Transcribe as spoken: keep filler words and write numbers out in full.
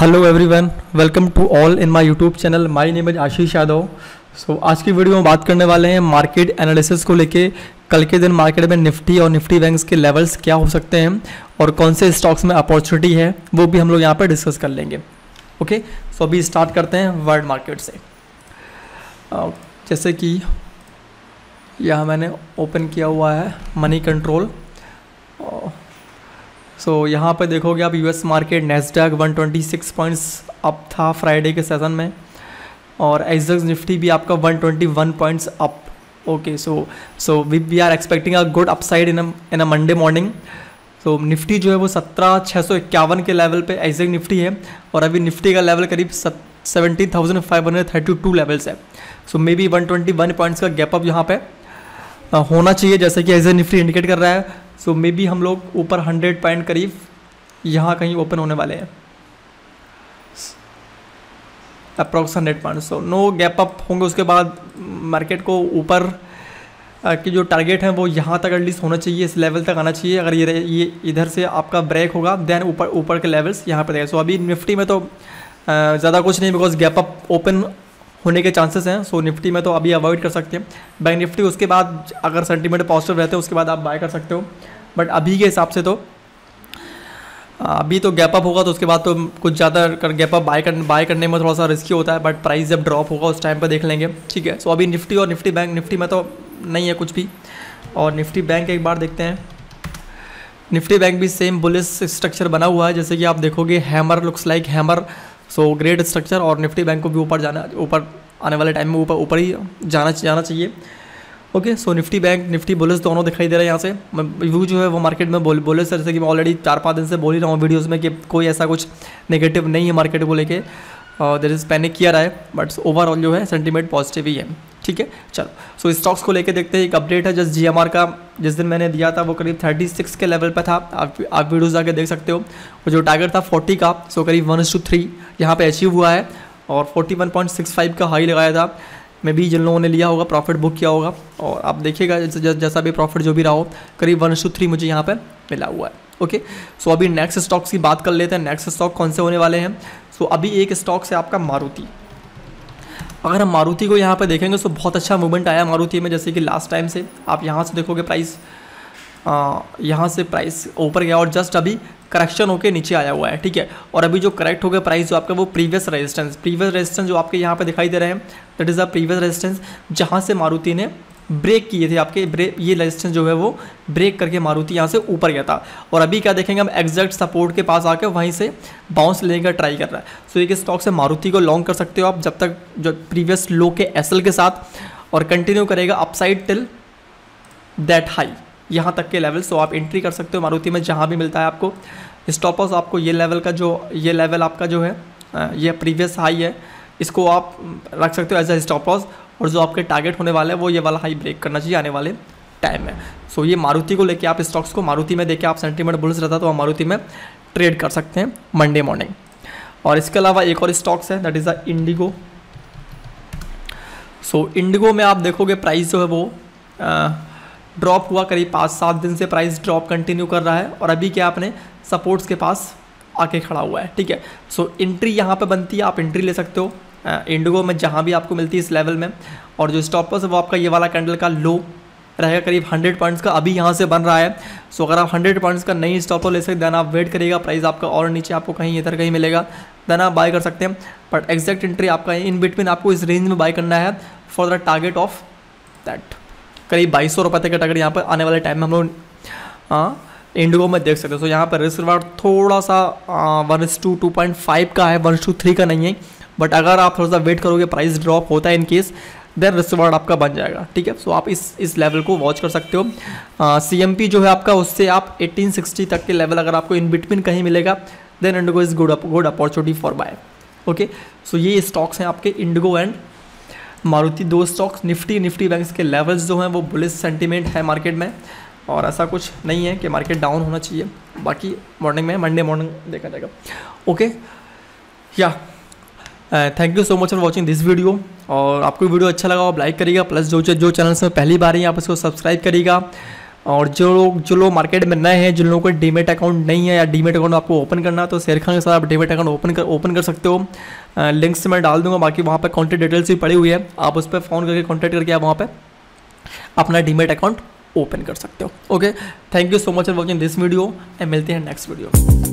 Hello everyone, welcome to all in my YouTube channel. My name is Ashish Yadav. So आज की video में बात करने वाले हैं मार्केट एनालिसिस को लेके, कल के दिन मार्केट में निफ्टी और निफ्टी बैंक्स के लेवल्स क्या हो सकते हैं और कौन से स्टॉक्स में अपॉर्चुनिटी है, वो भी हम लोग यहाँ पर डिस्कस कर लेंगे। ओके, सो अभी स्टार्ट करते हैं वर्ल्ड मार्केट से। जैसे कि यहाँ मैंने ओपन किया हुआ है मनी कंट्रोल। सो so, यहाँ पर देखोगे आप यूएस मार्केट नेसडाग एक सौ छब्बीस पॉइंट्स अप था फ्राइडे के सेशन में, और एसडेक्स निफ्टी भी आपका एक सौ इक्कीस points up. Okay, so so we we are expecting a good upside in in a Monday morning. So Nifty जो है वो सत्रह छः सौ इक्यावन के लेवल पे एसडेक्स निफ्टी है, और अभी निफ्टी का लेवल करीब seventeen thousand five hundred thirty two levels है। So may be one twenty one points का गैप अप यहाँ पर होना चाहिए, जैसे कि एसडेक्स निफ्टी इंडिकेट कर रहा है। सो मे बी हम लोग ऊपर हंड्रेड पॉइंट करीब यहाँ कहीं ओपन होने वाले हैं, approx hundred point. So no gap up होंगे, उसके बाद मार्केट को ऊपर की जो टारगेट है वो यहाँ तक एटलीस्ट होना चाहिए, इस लेवल तक आना चाहिए। अगर ये ये इधर से आपका ब्रेक होगा देन ऊपर ऊपर के लेवल्स यहाँ पर रहेगा। सो अभी निफ्टी में तो ज़्यादा कुछ नहीं, बिकॉज गैप अप ओपन होने के चांसेस हैं। सो so, निफ्टी में तो अभी अवॉइड कर सकते हैं। बैंक निफ्टी उसके बाद अगर सेंटीमेंट पॉजिटिव रहते हैं उसके बाद आप बाय कर सकते हो, बट अभी के हिसाब से तो अभी तो गैप अप होगा, तो उसके बाद तो कुछ ज़्यादा कर गैप अप बाय कर बाय करने में थोड़ा सा रिस्की होता है, बट प्राइस जब ड्रॉप होगा उस टाइम पर देख लेंगे। ठीक है, सो so, अभी निफ्टी और निफ्टी बैंक, निफ्टी में तो नहीं है कुछ भी, और निफ्टी बैंक एक बार देखते हैं। निफ्टी बैंक भी सेम बुलिश स्ट्रक्चर बना हुआ है, जैसे कि आप देखोगे hammer looks like hammer. So great structure, और निफ्टी बैंक को भी ऊपर जाना, ऊपर आने वाले टाइम में ऊपर ऊपर ही जाना जाना चाहिए। Okay, so Nifty bank Nifty bullish दोनों दिखाई दे रहे हैं। यहाँ से व्यू जो है वो मार्केट में बोल बोले सर, जैसे कि मैं ऑलरेडी चार पाँच दिन से बोल ही रहा हूँ वीडियोस में कि कोई ऐसा कुछ नेगेटिव नहीं है मार्केट को लेके, देयर इज़ पैनिक किया रहा है, बट ओवरऑल जो है सेंटीमेंट पॉजिटिव ही है। ठीक है, चलो सो स्टॉक्स को लेके देखते हैं। एक अपडेट है जस्ट जीएमआर का, जिस दिन मैंने दिया था वो करीब छत्तीस के लेवल पर था, आप आप वीडियोस जाके देख सकते हो। वो जो टारगेट था चालीस का, सो करीब वन टू थ्री यहाँ पर अचीव हुआ है, और इकतालीस पॉइंट सिक्स फाइव का हाई लगाया था। मे भी जिन लोगों ने लिया होगा प्रॉफिट बुक किया होगा, और आप देखिएगा जैसा भी प्रॉफिट जो भी रहा हो, करीब वन टू थ्री मुझे यहाँ पर मिला हुआ है। ओके, सो अभी नेक्स्ट स्टॉक्स की बात कर लेते हैं। नेक्स्ट स्टॉक कौन से होने वाले हैं? सो अभी एक स्टॉक्स है आपका मारुति। अगर हम मारुति को यहाँ पे देखेंगे तो बहुत अच्छा मूवमेंट आया मारुति में, जैसे कि लास्ट टाइम से आप यहाँ से देखोगे प्राइस आ, यहाँ से प्राइस ऊपर गया, और जस्ट अभी करेक्शन होके नीचे आया हुआ है। ठीक है, और अभी जो करेक्ट हो गया प्राइस जो आपका, वो प्रीवियस रेजिस्टेंस प्रीवियस रेजिस्टेंस जो आपके यहाँ पे दिखाई दे रहे हैं, that is a previous resistance, जहाँ से मारुति ने ब्रेक किए थे आपके। ब्रेक ये रेजिस्टेंस जो है वो ब्रेक करके मारुति यहाँ से ऊपर गया था, और अभी क्या देखेंगे हम एग्जैक्ट सपोर्ट के पास आकर वहीं से बाउंस लेने का ट्राई कर रहा है। सो so, एक स्टॉक से मारुति को लॉन्ग कर सकते हो आप, जब तक जो प्रीवियस लो के एसएल के साथ, और कंटिन्यू करेगा अपसाइड टिल दैट हाई यहाँ तक के लेवल। सो so, आप एंट्री कर सकते हो मारुति में जहाँ भी मिलता है आपको। स्टॉप लॉस आपको ये लेवल का जो ये लेवल आपका जो है ये प्रीवियस हाई है, इसको आप रख सकते हो एज ए स्टॉप लॉस, और जो आपके टारगेट होने वाला है वो ये वाला हाई ब्रेक करना चाहिए आने वाले टाइम में। सो so, ये मारुति को लेके आप स्टॉक्स को मारुति में देके आप सेंटीमेंट बुलिश रहता तो आप मारुति में ट्रेड कर सकते हैं मंडे मॉर्निंग। और इसके अलावा एक और स्टॉक्स है, that is a Indigo. So Indigo में आप देखोगे प्राइस जो है वो ड्रॉप हुआ, करीब पाँच सात दिन से प्राइस ड्रॉप कंटिन्यू कर रहा है, और अभी क्या आपने सपोर्ट्स के पास आके खड़ा हुआ है। ठीक है, सो so, एंट्री यहाँ पर बनती है, आप एंट्री ले सकते हो इंडिगो में जहाँ भी आपको मिलती है इस लेवल में, और जो स्टॉप लॉस है वो आपका ये वाला कैंडल का लो रहेगा करीब हंड्रेड पॉइंट्स का, अभी यहाँ से बन रहा है। सो अगर आप हंड्रेड पॉइंट्स का नहीं स्टॉप लॉस ले सकते देन आप वेट करिएगा, प्राइस आपका और नीचे आपको कहीं इधर कहीं मिलेगा, देन आप बाय कर सकते हैं। बट एग्जैक्ट एंट्री आपका इन बिटवीन आपको इस रेंज में बाय करना है for the target of that, करीब बाईस सौ रुपये तक का टारगेट यहाँ पर आने वाले टाइम में हम लोग इंडिगो में देख सकते हैं। सो यहाँ पर रिस्क रिवार्ड थोड़ा सा one two two point five का है, वन टू थ्री का नहीं है, बट अगर आप थोड़ा सा वेट करोगे प्राइस ड्रॉप होता है in case, then risk reward आपका बन जाएगा। ठीक है, सो so आप इस इस लेवल को वॉच कर सकते हो। सीएमपी जो है आपका उससे आप अठारह सौ साठ तक के लेवल अगर आपको इन बिटवीन कहीं मिलेगा then Indigo is good good opportunity for buy. Okay, so ये स्टॉक्स हैं आपके इंडिगो एंड मारुति, दो स्टॉक्स। निफ्टी निफ्टी बैंक्स के लेवल्स जो हैं वो बुलिश सेंटिमेंट है मार्केट में, और ऐसा कुछ नहीं है कि मार्केट डाउन होना चाहिए, बाकी मॉर्निंग में मंडे मॉर्निंग देखा जाएगा। ओके या thank you so much for watching this video, और आपको वीडियो अच्छा लगा आप लाइक करिएगा, प्लस जो जो चैनल से पहली बार ही आप इसको सब्सक्राइब करिएगा, और जो लोग जो लोग मार्केट में नए हैं, जिन लोगों को डीमेट अकाउंट नहीं है या डीमेट अकाउंट आपको ओपन करना है, तो शेर खान के साथ आप डीमेट अकाउंट ओपन कर ओपन कर सकते हो। लिंक्स मैं डाल दूंगा, बाकी वहाँ पर कॉन्टैक्ट डिटेल्स भी पड़ी हुई है, आप उस पर फ़ोन करके कॉन्टैक्ट करके आप वहाँ पर अपना डीमेट अकाउंट ओपन कर सकते हो। Okay, thank you so much for watching this video and मिलते हैं नेक्स्ट वीडियो।